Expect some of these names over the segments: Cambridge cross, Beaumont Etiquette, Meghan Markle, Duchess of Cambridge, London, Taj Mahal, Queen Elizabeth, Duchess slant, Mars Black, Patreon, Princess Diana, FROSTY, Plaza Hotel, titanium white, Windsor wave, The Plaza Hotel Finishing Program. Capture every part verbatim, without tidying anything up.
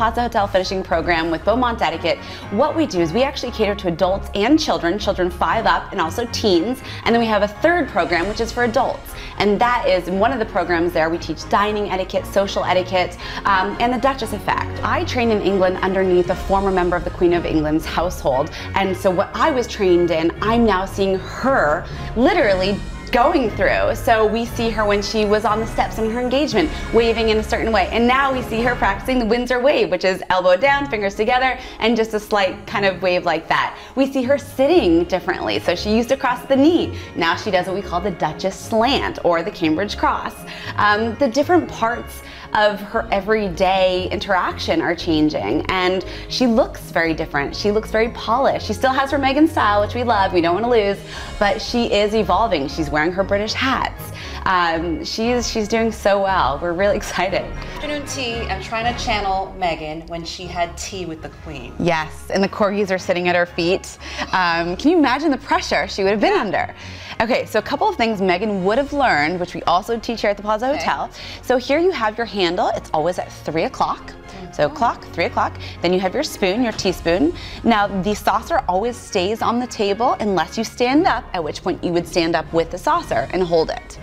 Plaza Hotel finishing program with Beaumont Etiquette, what we do is we actually cater to adults and children, children five up, and also teens. And then we have a third program, which is for adults. And that is in one of the programs there, we teach dining etiquette, social etiquette, um, and the Duchess effect. I trained in England underneath a former member of the Queen of England's household. And so what I was trained in, I'm now seeing her literally going through. So we see her when she was on the steps in her engagement, waving in a certain way. And now we see her practicing the Windsor wave, which is elbow down, fingers together, and just a slight kind of wave like that. We see her sitting differently. So she used to cross the knee. Now she does what we call the Duchess slant or the Cambridge cross. Um, the different parts of her everyday interaction are changing, and she looks very different. She looks very polished. She still has her Meghan style, which we love, we don't want to lose, but she is evolving. She's wearing her British hats. Um, she's, she's doing so well. We're really excited. Afternoon tea, I'm trying to channel Meghan when she had tea with the Queen. Yes, and the corgis are sitting at her feet. Um, can you imagine the pressure she would have been under? Okay, so a couple of things Meghan would have learned, which we also teach here at the Plaza okay. Hotel. So here you have your handle, it's always at three o'clock. So clock, three o'clock. Then you have your spoon, your teaspoon. Now the saucer always stays on the table unless you stand up, at which point you would stand up with the saucer and hold it.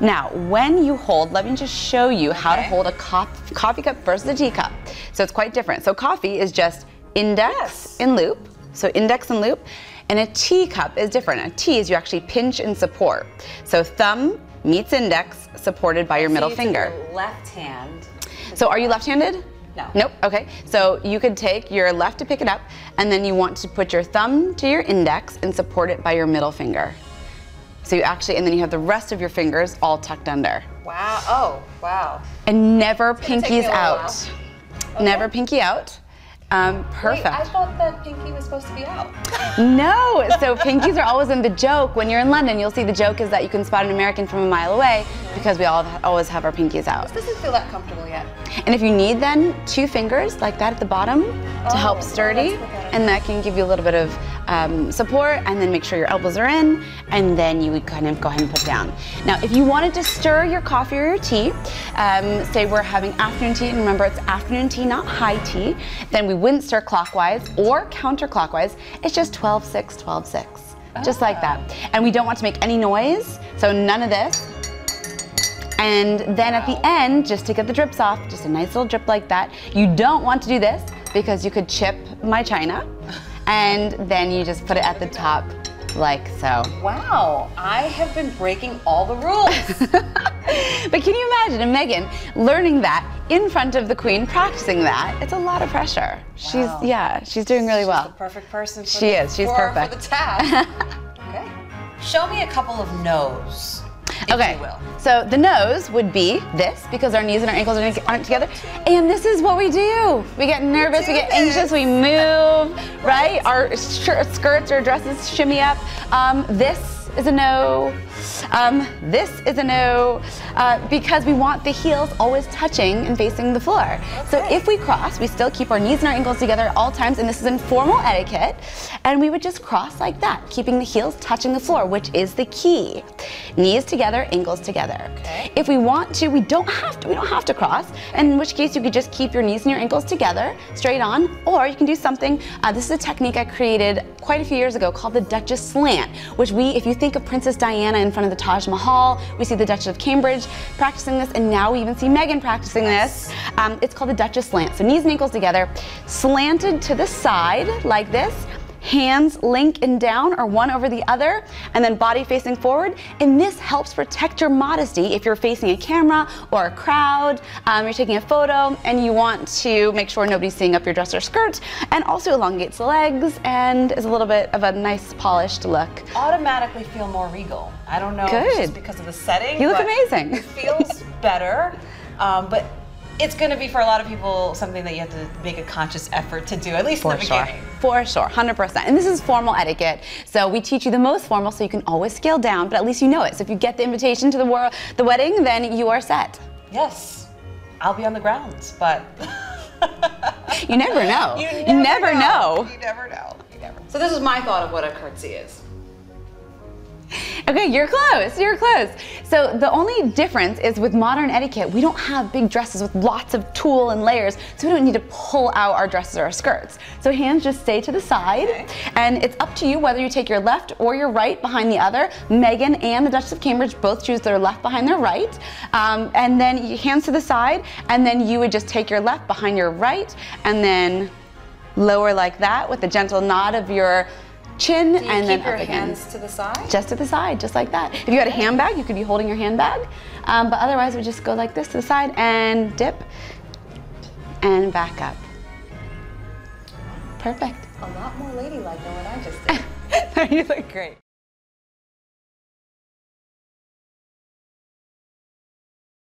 Now, when you hold, let me just show you how okay. to hold a co coffee cup versus a teacup. So it's quite different. So coffee is just index yes. and loop. So index and loop. And a teacup is different. A tea is you actually pinch and support. So thumb meets index, supported by your so middle you finger. Left hand. So are you left-handed? No. Nope, okay. So you could take your left to pick it up, and then you want to put your thumb to your index and support it by your middle finger. So you actually, and then you have the rest of your fingers all tucked under. Wow, oh, wow. And never pinkies out. Okay. Never pinky out. Um, perfect. Wait, I thought that pinky was supposed to be out. No, so pinkies are always in the joke. When you're in London, you'll see the joke is that you can spot an American from a mile away mm-hmm. because we all have, always have our pinkies out. This doesn't feel that comfortable yet. And if you need then two fingers like that at the bottom oh, to help sturdy, oh, and that can give you a little bit of um, support, and then make sure your elbows are in, and then you would kind of go ahead and put down. Now, if you wanted to stir your coffee or your tea, um, say we're having afternoon tea, and remember it's afternoon tea, not high tea, then we wouldn't stir clockwise or counterclockwise. It's just twelve six, twelve six, oh. just like that. And we don't want to make any noise, so none of this. And then wow. at the end, just to get the drips off, just a nice little drip like that. You don't want to do this because you could chip my china, and then you just put it at the top like so. Wow, I have been breaking all the rules. But can you imagine a Meghan learning that in front of the Queen, practicing that? It's a lot of pressure. Wow. She's, yeah, she's doing really she's well. She's the perfect person for she the, is. She's for, perfect. For the task. Okay. Show me a couple of no's. If okay, so the nose would be this, because our knees and our ankles aren't together, and this is what we do. We get nervous, we, we get anxious, we move, right? right? Our skirts or dresses shimmy up. Um, this is a no. Um, this is a no, uh, because we want the heels always touching and facing the floor. Okay. So if we cross, we still keep our knees and our ankles together at all times, and this is informal etiquette, and we would just cross like that, keeping the heels touching the floor, which is the key. Knees together, ankles together. Okay. If we want to, we don't have to, we don't have to cross, and in which case you could just keep your knees and your ankles together, straight on, or you can do something, uh, this is a technique I created quite a few years ago called the Duchess slant, which we, if you think of Princess Diana in front of the Taj Mahal, we see the Duchess of Cambridge practicing this, and now we even see Meghan practicing this. Um, it's called the Duchess slant. So knees and ankles together, slanted to the side like this, hands linking down or one over the other, and then body facing forward. And this helps protect your modesty if you're facing a camera or a crowd, um, you're taking a photo, and you want to make sure nobody's seeing up your dress or skirt, and also elongates the legs and is a little bit of a nice polished look. Automatically feel more regal. I don't know Good. if it's just because of the setting. You look but amazing. It feels better, um, but it's going to be for a lot of people something that you have to make a conscious effort to do, at least for in the sure. beginning. For sure, one hundred percent. And this is formal etiquette, so we teach you the most formal, so you can always scale down, but at least you know it. So if you get the invitation to the, wor the wedding, then you are set. Yes, I'll be on the grounds, but... you never know. You never, you never know. know. You never know. You never know. So this is my thought of what a curtsy is. Okay, you're close, you're close. So the only difference is with modern etiquette, we don't have big dresses with lots of tulle and layers, so we don't need to pull out our dresses or our skirts. So hands just stay to the side, okay. And it's up to you whether you take your left or your right behind the other. Meghan and the Duchess of Cambridge both choose their left behind their right. Um, and then hands to the side, and then you would just take your left behind your right, and then lower like that with a gentle nod of your chin, do you and keep then your up again. Hands to the side? Just to the side, just like that. If you had a handbag, you could be holding your handbag, um, but otherwise we just go like this to the side and dip and back up. Perfect. A lot more ladylike than what I just did. You look great.